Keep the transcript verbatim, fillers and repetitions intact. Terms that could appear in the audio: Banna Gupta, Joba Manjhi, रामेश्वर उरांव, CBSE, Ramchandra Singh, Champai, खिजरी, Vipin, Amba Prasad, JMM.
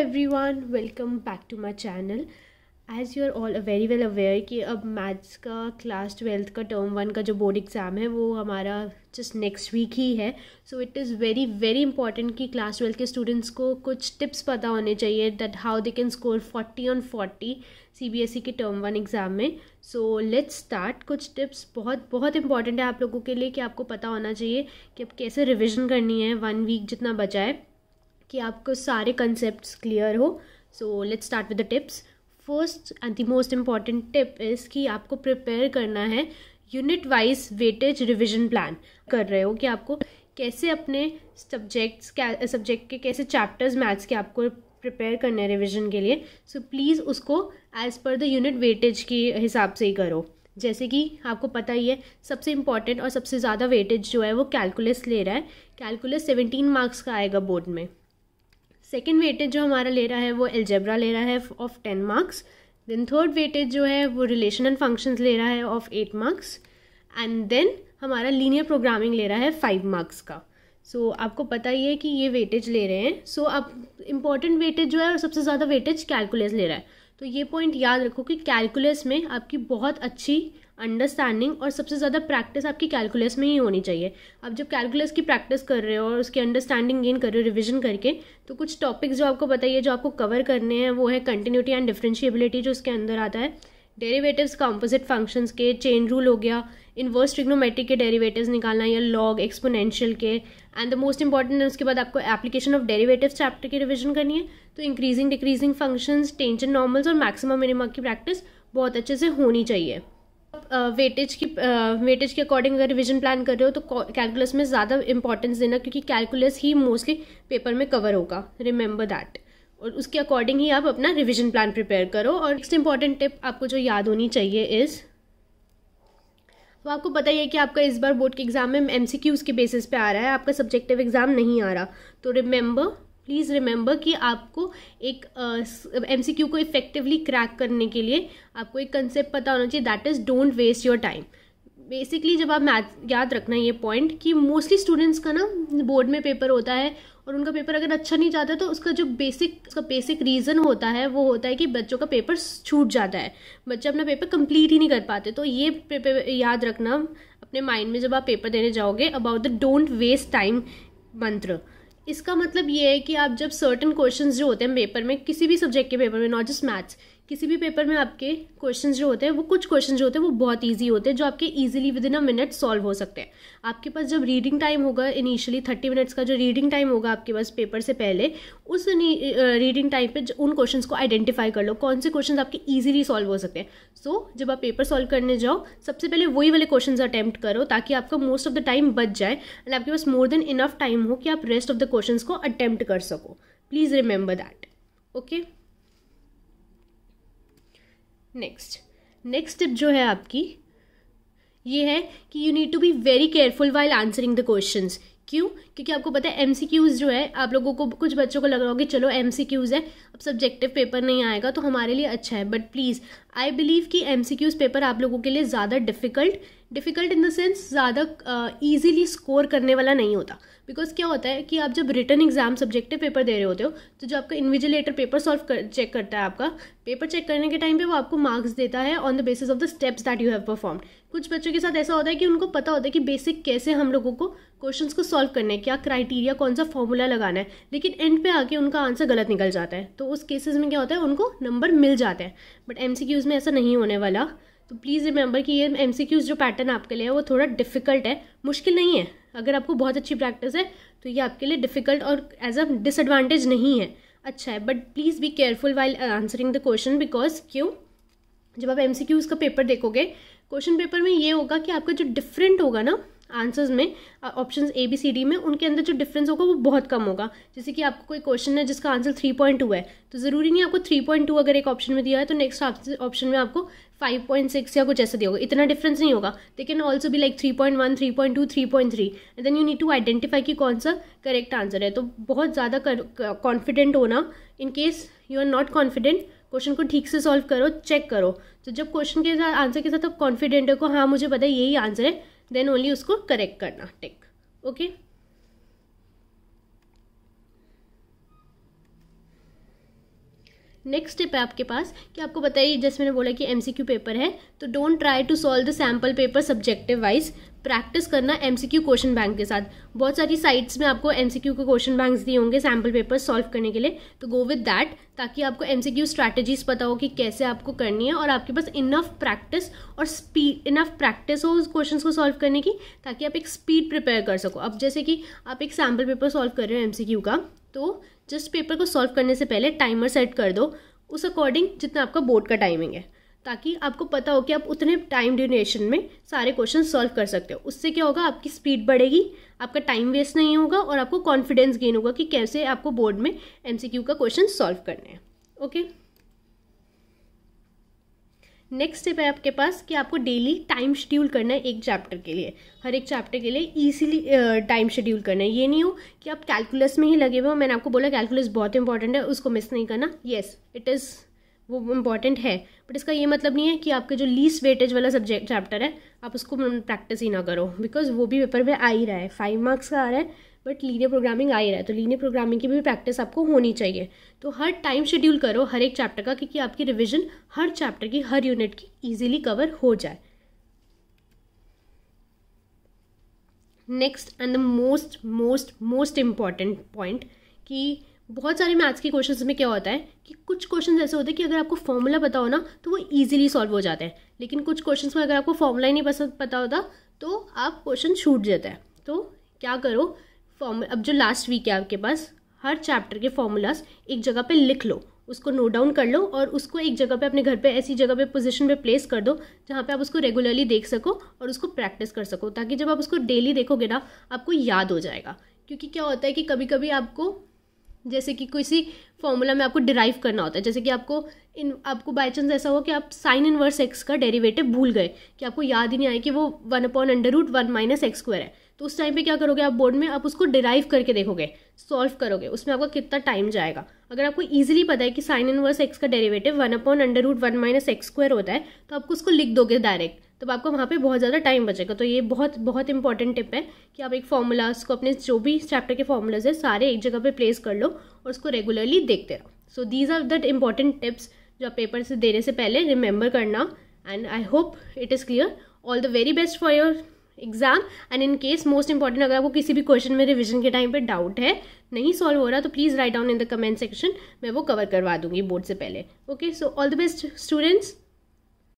Everyone welcome back to my channel. As you are all very well aware कि अब maths का class twelfth का term one का जो बोर्ड एग्ज़ाम है वो हमारा जस्ट नेक्स्ट वीक ही है। So it is very very important कि क्लास ट्वेल्थ के स्टूडेंट्स को कुछ टिप्स पता होने चाहिए that how they can score forty on forty C B S E के टर्म वन एग्ज़ाम में। So let's start. कुछ टिप्स बहुत बहुत इंपॉर्टेंट है आप लोगों के लिए कि आपको पता होना चाहिए कि अब कैसे रिविज़न करनी है वन वीक जितना बचा है कि आपको सारे कंसेप्ट्स क्लियर हो। So let's start with the tips. First and the most important tip is कि आपको प्रिपेयर करना है unit wise weightage revision plan. कर रहे हो कि आपको कैसे अपने सब्जेक्ट्स क्या सब्जेक्ट के कैसे चैप्टर्स मैथ्स के आपको प्रिपेयर करना है रिविजन के लिए। सो so प्लीज़ उसको as per the unit weightage के हिसाब से ही करो। जैसे कि आपको पता ही है सबसे इम्पॉर्टेंट और सबसे ज़्यादा वेटेज जो है वो कैलकुलस ले रहा है। कैलकुलस सेवेंटीन मार्क्स का आएगा बोर्ड में। सेकेंड वेटेज जो हमारा ले रहा है वो एल्जेब्रा ले रहा है of ten marks. Then third weightage जो है वो रिलेशन एंड फंक्शंस ले रहा है of eight marks. And then हमारा लीनियर प्रोग्रामिंग ले रहा है फाइव मार्क्स का। सो so, आपको पता ही है कि ये वेटेज ले रहे हैं। सो so, आप इम्पॉर्टेंट वेटेज जो है और सबसे ज़्यादा वेटेज कैलकुलस ले रहा है। तो ये पॉइंट याद रखो कि कैलकुलस में आपकी बहुत अच्छी अंडरस्टैंडिंग और सबसे ज़्यादा प्रैक्टिस आपकी कैलकुलस में ही होनी चाहिए। आप जब कैलकुलस की प्रैक्टिस कर रहे हो और उसकी अंडरस्टैंडिंग गेन कर रहे हो रिविजन करके, तो कुछ टॉपिक्स जो आपको बताइए जो आपको कवर करने हैं वो है कंटिन्यूटी एंड डिफरेंशिएबिलिटी जो उसके अंदर आता है, डेरिवेटिव्स कंपोजिट फंक्शंस के, चेन रूल हो गया, इन्वर्स ट्रिग्नोमेट्री के डेरिवेटिव्स निकालना या लॉग एक्सपोनेंशियल के। एंड द मोस्ट इंपॉर्टेंट है उसके बाद आपको एप्लीकेशन ऑफ डेरिवेटिव्स चैप्टर की रिविजन करनी है। तो increasing decreasing functions, tangent normals और मैक्सिमा मिनिमा की प्रैक्टिस बहुत अच्छे से होनी चाहिए। वेटेज uh, की वेटेज uh, के अकॉर्डिंग अगर रिविजन प्लान कर रहे हो तो कैलकुलस में ज़्यादा इंपॉर्टेंस देना, क्योंकि कैलकुलस ही मोस्टली पेपर में कवर होगा। Remember that. और उसके अकॉर्डिंग ही आप अपना रिविजन प्लान प्रिपेयर करो। और नेक्स्ट इंपॉर्टेंट टिप आपको जो याद होनी चाहिए इज़, तो आपको पता ही है कि आपका इस बार बोर्ड के एग्ज़ाम में एम सी क्यूज़ के बेसिस पे आ रहा है, आपका सब्जेक्टिव एग्ज़ाम नहीं आ रहा। तो रिमेंबर प्लीज़ रिमेंबर कि आपको एक एम सी क्यू को इफेक्टिवली क्रैक करने के लिए आपको एक कंसेप्ट पता होना चाहिए, that is don't waste your time. Basically जब आप मैथ याद रखना ये पॉइंट कि मोस्टली स्टूडेंट्स का ना बोर्ड में पेपर होता है और उनका पेपर अगर अच्छा नहीं जाता तो उसका जो बेसिक उसका बेसिक रीज़न होता है वो होता है कि बच्चों का पेपर छूट जाता है, बच्चे अपना पेपर कंप्लीट ही नहीं कर पाते। तो ये पेपर याद रखना अपने माइंड में जब आप पेपर देने जाओगे about the don't waste time मंत्र। इसका मतलब ये है कि आप जब सर्टेन क्वेश्चंस जो होते हैं पेपर में, किसी भी सब्जेक्ट के पेपर में, नॉट जस्ट मैथ्स, किसी भी पेपर में आपके क्वेश्चंस जो होते हैं वो कुछ क्वेश्चंस जो होते हैं वो बहुत इजी होते हैं जो आपके easily within a minute solve हो सकते हैं। आपके पास जब रीडिंग टाइम होगा, इनिशियली थर्टी मिनट्स का जो रीडिंग टाइम होगा आपके पास पेपर से पहले, उस रीडिंग टाइम पे उन क्वेश्चंस को आइडेंटिफाई कर लो कौन से क्वेश्चंस आपके इजीली सॉल्व हो सकते हैं। सो so, जब आप पेपर सॉल्व करने जाओ सबसे पहले वही वाले क्वेश्चंस अटैम्प्ट करो ताकि आपका मोस्ट ऑफ द टाइम बच जाए एंड आपके पास मोर देन इनफ टाइम हो कि आप रेस्ट ऑफ द क्वेश्चंस को अटैम्प्ट कर सको। Please remember that. Okay, next next tip जो है आपकी ये है कि you need to be very careful while answering the questions. क्यों? क्योंकि आपको पता है एमसीक्यूज़ जो है, आप लोगों को, कुछ बच्चों को लग रहा होगा चलो एमसीक्यूज़ है, अब सब्जेक्टिव पेपर नहीं आएगा तो हमारे लिए अच्छा है। बट प्लीज़ आई बिलीव कि एमसीक्यूज़ पेपर आप लोगों के लिए ज़्यादा difficult difficult in the sense ज़्यादा ईजिली स्कोर करने वाला नहीं होता। बिकॉज क्या होता है कि आप जब रिटन एग्जाम सब्जेक्टिव पेपर दे रहे होते हो तो जो आपका इन्विजिलेटर पेपर सॉल्व कर चेक करता है, आपका पेपर चेक करने के टाइम पे वो आपको मार्क्स देता है on the basis of the steps that you have performed. कुछ बच्चों के साथ ऐसा होता है कि उनको पता होता है कि बेसिक कैसे हम लोगों को क्वेश्चंस को सॉल्व करने है, क्या क्राइटेरिया, कौन सा फॉर्मूला लगाना है, लेकिन एंड पे आके उनका आंसर गलत निकल जाता है। तो उस केसेस में क्या होता है, उनको नंबर मिल जाते हैं, बट एमसीक्यूज़ में ऐसा नहीं होने वाला। तो प्लीज़ रिमेंबर कि ये एमसीक्यूज़ जो पैटर्न आपके लिए है वो थोड़ा डिफ़िकल्ट है, मुश्किल नहीं है। अगर आपको बहुत अच्छी प्रैक्टिस है तो ये आपके लिए डिफ़िकल्ट और एज अ डिसएडवांटेज नहीं है, अच्छा है। But please be careful while answering the question. Because क्यों, जब आप एमसीक्यूज़ का पेपर देखोगे, क्वेश्चन पेपर में ये होगा कि आपका जो डिफरेंट होगा ना आंसर्स में, options A B C D में, उनके अंदर जो डिफरेंस होगा वो बहुत कम होगा। जैसे कि आपको कोई क्वेश्चन है जिसका आंसर थ्री पॉइंट टू है, तो ज़रूरी नहीं आपको थ्री पॉइंट टू अगर एक ऑप्शन में दिया है तो नेक्स्ट ऑप्शन में आपको फाइव पॉइंट सिक्स या कुछ ऐसा दिया होगा, इतना डिफरेंस नहीं होगा। दे कैन ऑल्सो भी like three point one, three point two, three point three and then you need to identify कि कौन सा करेक्ट आंसर है। तो बहुत ज़्यादा कॉन्फिडेंट होना, in case you are not confident question को ठीक से सॉल्व करो, चेक करो। तो जब क्वेश्चन के साथ आंसर के साथ आप कॉन्फिडेंट हो, हाँ मुझे पता है यही आंसर है, देन ओनली उसको करेक्ट करना। टिक। ओके। नेक्स्ट स्टेप है आपके पास कि आपको बताइए, जैसे मैंने बोला कि एमसीक्यू पेपर है तो don't try to solve the sample paper subjective wise, practice करना एमसीक्यू क्वेश्चन बैंक के साथ। बहुत सारी साइट्स में आपको एमसीक्यू के क्वेश्चन बैंक्स दिए होंगे सैम्पल पेपर सॉल्व करने के लिए, तो गो विद दैट, ताकि आपको एमसीक्यू स्ट्रैटेजीज पता हो कि कैसे आपको करनी है और आपके पास इनफ प्रैक्टिस और स्पीड, इनफ प्रैक्टिस हो उस क्वेश्चन को सॉल्व करने की, ताकि आप एक स्पीड प्रिपेयर कर सको। अब जैसे कि आप एक सैम्पल पेपर सॉल्व कर रहे हो एमसीक्यू का, तो जस्ट पेपर को सॉल्व करने से पहले टाइमर सेट कर दो उस अकॉर्डिंग जितना आपका बोर्ड का टाइमिंग है, ताकि आपको पता हो कि आप उतने टाइम ड्यूरेशन में सारे क्वेश्चन सॉल्व कर सकते हो। उससे क्या होगा, आपकी स्पीड बढ़ेगी, आपका टाइम वेस्ट नहीं होगा और आपको कॉन्फिडेंस गेन होगा कि कैसे आपको बोर्ड में एमसीक्यू का क्वेश्चन सॉल्व करने हैं। ओके, नेक्स्ट स्टेप है आपके पास कि आपको डेली टाइम शेड्यूल करना है एक चैप्टर के लिए, हर एक चैप्टर के लिए ईजिली टाइम शेड्यूल करना है। ये नहीं हो कि आप कैलकुलस में ही लगे हुए हो। मैंने आपको बोला कैलकुलस बहुत इंपॉर्टेंट है, उसको मिस नहीं करना। येस इट इज़, वो इम्पॉर्टेंट है, बट इसका ये मतलब नहीं है कि आपके जो लीस्ट वेटेज वाला सब्जेक्ट चैप्टर है आप उसको प्रैक्टिस ही ना करो, बिकॉज वो भी पेपर में आ ही रहा है, फाइव मार्क्स का आ रहा है, बट लीनियर प्रोग्रामिंग आ ही रहा है, तो लीनियर प्रोग्रामिंग की भी प्रैक्टिस आपको होनी चाहिए। तो हर टाइम शेड्यूल करो हर एक चैप्टर का, क्योंकि आपकी रिविजन हर चैप्टर की, हर यूनिट की ईजिली कवर हो जाए। Next and the most most most important point कि बहुत सारे मैथ्स के क्वेश्चंस में क्या होता है कि कुछ क्वेश्चंस ऐसे होते हैं कि अगर आपको फॉर्मूला पता हो ना तो वो इजीली सॉल्व हो जाता है, लेकिन कुछ क्वेश्चंस में अगर आपको फॉर्मूला ही नहीं पता होता तो आप क्वेश्चन छूट जाता है। तो क्या करो, फॉर्म अब जो लास्ट वीक है आपके पास, हर चैप्टर के फॉर्मूलाज एक जगह पे लिख लो, उसको नोट डाउन कर लो और उसको एक जगह पे अपने घर पे ऐसी जगह पे पोजीशन पे प्लेस कर दो जहाँ पे आप उसको रेगुलरली देख सको और उसको प्रैक्टिस कर सको, ताकि जब आप उसको डेली देखोगे ना आपको याद हो जाएगा। क्योंकि क्या होता है कि कभी कभी आपको जैसे कि किसी फॉर्मूला में आपको डिराइव करना होता है, जैसे कि आपको इन आपको बाई चांस ऐसा हो कि आप साइन इनवर्स एक्स का डेरिवेटिव भूल गए, कि आपको याद ही नहीं आया कि वो one upon under root one minus x square है, तो उस टाइम पे क्या करोगे आप बोर्ड में, आप उसको डिराइव करके देखोगे, सॉल्व करोगे, उसमें आपका कितना टाइम जाएगा। अगर आपको ईजिली पता है कि साइन इनवर्स एक्स का derivative one upon under root one minus x square होता है, तो आपको उसको लिख दोगे डायरेक्ट, तब आपको वहाँ पे बहुत ज़्यादा टाइम बचेगा। तो ये बहुत बहुत इंपॉर्टेंट टिप है कि आप एक फॉर्मूलाज को, अपने जो भी चैप्टर के फॉर्मूलाज है सारे एक जगह पे प्लेस कर लो और उसको रेगुलरली देखते रहो। So these are that important tips जो आप पेपर से देने से पहले रिमेंबर करना। And I hope it is clear. All the very best for your exam. And in case most important, अगर आपको किसी भी क्वेश्चन में रिविजन के टाइम पे डाउट है, नहीं सॉल्व हो रहा, तो please write down in the comment section, मैं वो कवर करवा दूंगी बोर्ड से पहले। Okay, so all the best students.